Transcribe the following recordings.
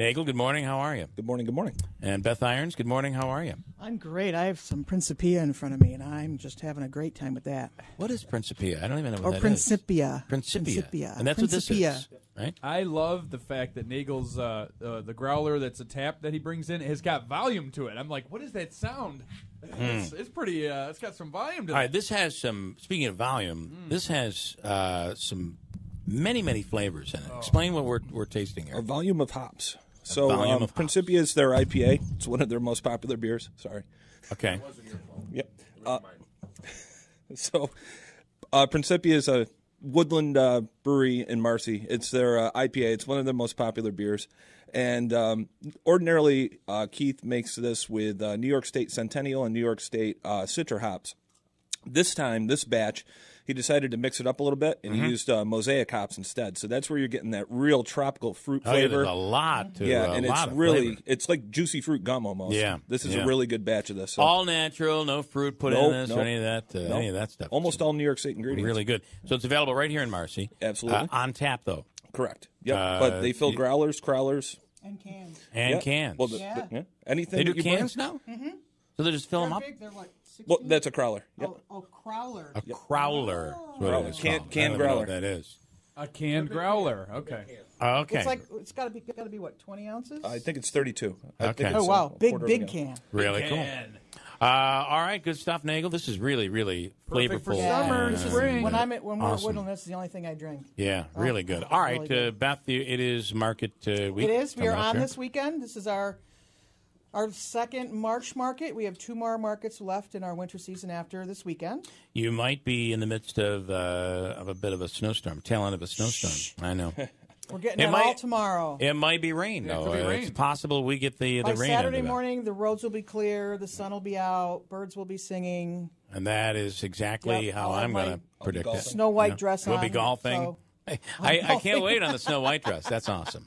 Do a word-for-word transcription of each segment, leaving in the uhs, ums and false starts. Naegele, good morning. How are you? Good morning. Good morning. And Beth Irons, good morning. How are you? I'm great. I have some Principia in front of me, and I'm just having a great time with that. What is Principia? I don't even know what or that Principia. is. Or Principia. Principia. And that's Principia. what this is, right? I love the fact that Naegele's, uh, uh, the growler that's a tap that he brings in, has got volume to it. I'm like, what is that sound? Mm. It's, it's pretty, uh, it's got some volume to it. All right, this has some, speaking of volume, mm. this has uh, some many, many flavors in it. Oh. Explain what we're, we're tasting here. A volume of hops. So um, Principia is their I P A. It's one of their most popular beers. Sorry. Okay. Yep. Uh, so uh, Principia is a Woodland uh, brewery in Marcy. It's their uh, I P A. It's one of their most popular beers. And um, ordinarily, uh, Keith makes this with uh, New York State Centennial and New York State uh, Citra hops. This time, this batch, he decided to mix it up a little bit, and mm-hmm. he used uh, mosaic hops instead. So that's where you're getting that real tropical fruit oh, flavor. Yeah, a lot to yeah, a and lot it's really flavor. It's like juicy fruit gum almost. Yeah, this is yeah. a really good batch of this. So. All natural, no fruit put nope, in this nope, or any of that, uh, nope. any of that stuff. Almost so, all New York State ingredients. Really good. So it's available right here in Marcy. Absolutely uh, on tap though. Correct. Yep. Uh, but they fill growlers, crowlers, and cans. And yep. cans. Well, the, yeah. The, yeah. anything. They do you cans bring? now. Mm-hmm. So they just fill they're them up. Big, they're like Well, that's a crowler. Yep. Oh, oh, crowler. A crowler. Oh. Can, canned growler. That is a canned growler. Okay. Uh, okay. It's like it's got to be got to be what twenty ounces. Uh, I think it's thirty-two. I okay. Think oh it's wow, big big can. Really big can. cool. Uh, all right, good stuff, Naegele. This is really really Perfect flavorful. For summer, yeah. spring. When I'm at when we're awesome. at Woodland, this is the only thing I drink. Yeah, oh, really good. All right, really uh, Beth, it is market uh, week. It is. We are on here. this weekend. This is our. Our second March market. We have two more markets left in our winter season after this weekend. You might be in the midst of, uh, of a bit of a snowstorm, tail end of a snowstorm. Shh. I know. We're getting it, it might, all tomorrow. It might be rain, yeah, though. It be rain. It's possible we get the, the rain. By Saturday morning, the roads will be clear, the sun will be out, birds will be singing. And that is exactly yep. how I'll I'm going to predict it. Snow white you know, dress we'll on. We'll be golfing. So. I, I can't wait on the Snow White dress. That's awesome.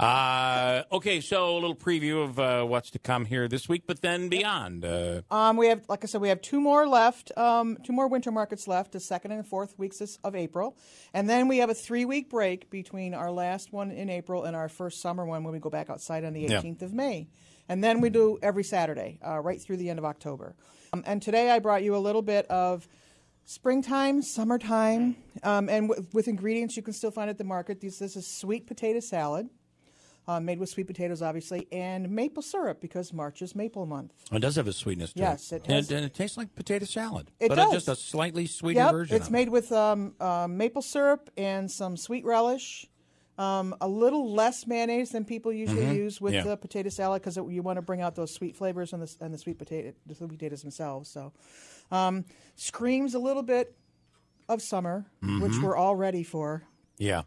Uh, okay, so a little preview of uh, what's to come here this week, but then beyond. Uh... Um, we have, like I said, we have two more left, um, two more winter markets left, the second and fourth weeks of April. And then we have a three-week break between our last one in April and our first summer one when we go back outside on the eighteenth yeah. of May. And then we do every Saturday, uh, right through the end of October. Um, and today I brought you a little bit of springtime, summertime, um, and w with ingredients you can still find at the market. These, this is sweet potato salad, uh, made with sweet potatoes, obviously, and maple syrup because March is maple month. Oh, it does have a sweetness to yes, it. Yes, it does. And, and it tastes like potato salad. It but does. But just a slightly sweeter yep, version. It's of made it. with um, uh, maple syrup and some sweet relish, um, a little less mayonnaise than people usually mm-hmm. use with yeah. the potato salad because you want to bring out those sweet flavors and the, and the sweet potato, the sweet potatoes themselves. So. Um, screams a little bit of summer, mm-hmm. which we're all ready for. Yeah.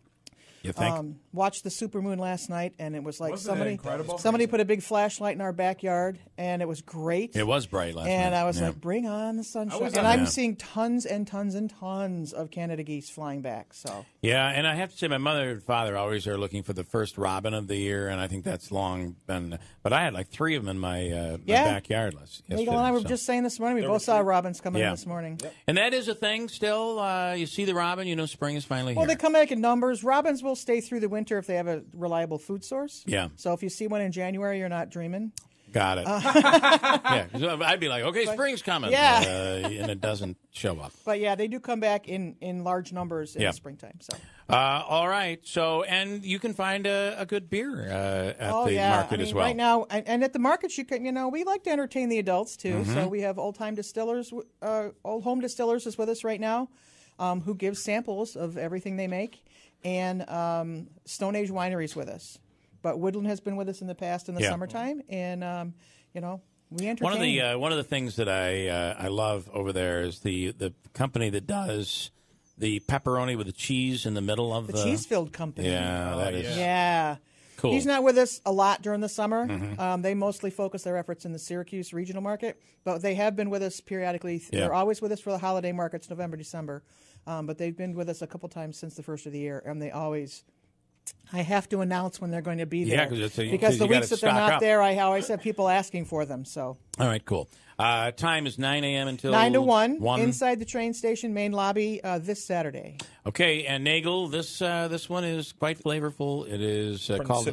You think? Um, watched the supermoon last night, and it was like Wasn't somebody somebody put a big flashlight in our backyard, and it was great. It was bright last and night. And I was yeah. like, bring on the sunshine. On and that. I'm yeah. seeing tons and tons and tons of Canada geese flying back. So yeah, and I have to say my mother and father always are looking for the first robin of the year, and I think that's long been. But I had like three of them in my, uh, yeah. my backyard last night. Naegele and I were so. just saying this morning, we there both saw three. robins coming yeah. in this morning. Yep. And that is a thing still. Uh, you see the robin, you know spring is finally well, here. Well, they come back in numbers. Robins will stay through the winter if they have a reliable food source. Yeah. So if you see one in January, you're not dreaming. Got it. Uh, yeah. So I'd be like, okay, but, spring's coming. Yeah. Uh, and it doesn't show up. But yeah, they do come back in, in large numbers in yeah. the springtime. So. Uh, all right. So, and you can find a, a good beer uh, at oh, the yeah. market I mean, as well. Right now, and, and at the markets, you can, you know, we like to entertain the adults too. Mm-hmm. So we have Old Time Distillers, uh, Old Home Distillers is with us right now, um, who gives samples of everything they make. And um, Stone Age Wineries with us. But Woodland has been with us in the past in the yeah. summertime. And, um, you know, we entertain. One of the, uh, one of the things that I, uh, I love over there is the, the company that does the pepperoni with the cheese in the middle of the... The cheese-filled company. Yeah, that is... Yeah. Cool. He's not with us a lot during the summer. Mm-hmm. um, they mostly focus their efforts in the Syracuse regional market, but they have been with us periodically. Yep. They're always with us for the holiday markets, November, December. Um, but they've been with us a couple times since the first of the year, and they always – I have to announce when they're going to be there. Yeah, because because the weeks that they're not up. there, I always have people asking for them. So. All right, cool. Uh, time is nine a m until nine to one, one inside the train station main lobby uh, this Saturday. Okay, and Naegele, this uh, this one is quite flavorful. It is uh, called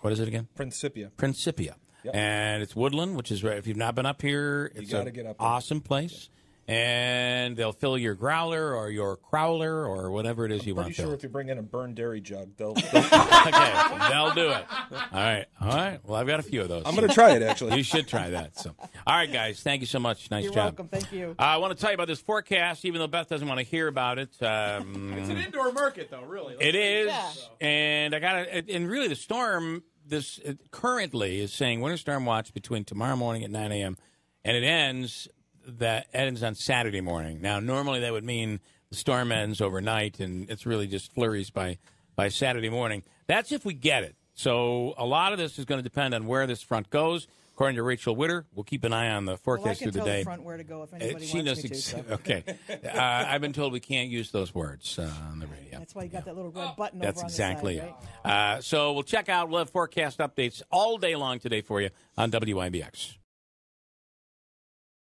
What is it again? Principia. Principia. Yep. And it's Woodland, which is right. If you've not been up here, it's an awesome place. Yeah. And they'll fill your growler or your crowler or whatever it is I'm you want to. I'm pretty sure if you bring in a burned dairy jug, they'll, they'll... okay, they'll do it. All right. All right. Well, I've got a few of those. I'm so. going to try it, actually. You should try that. So, all right, guys. Thank you so much. Nice You're job. You're welcome. Thank you. Uh, I want to tell you about this forecast, even though Beth doesn't want to hear about it. Um, it's an indoor market, though, really. Let's it is. Yeah. And I got it. And really, the storm... This currently is saying winter storm watch between tomorrow morning at nine a m and it ends that ends on Saturday morning. Now, normally that would mean the storm ends overnight, and it's really just flurries by by Saturday morning. That's if we get it. So a lot of this is going to depend on where this front goes. According to Rachel Witter, we'll keep an eye on the forecast well, I can through the day. Tell the front where to go if anybody uh, she wants me to. So. Okay, uh, I've been told we can't use those words uh, on the radio. That's why you got yeah. that little red button. That's over exactly on the side, it. Right? Uh, so we'll check out live forecast updates all day long today for you on W I B X.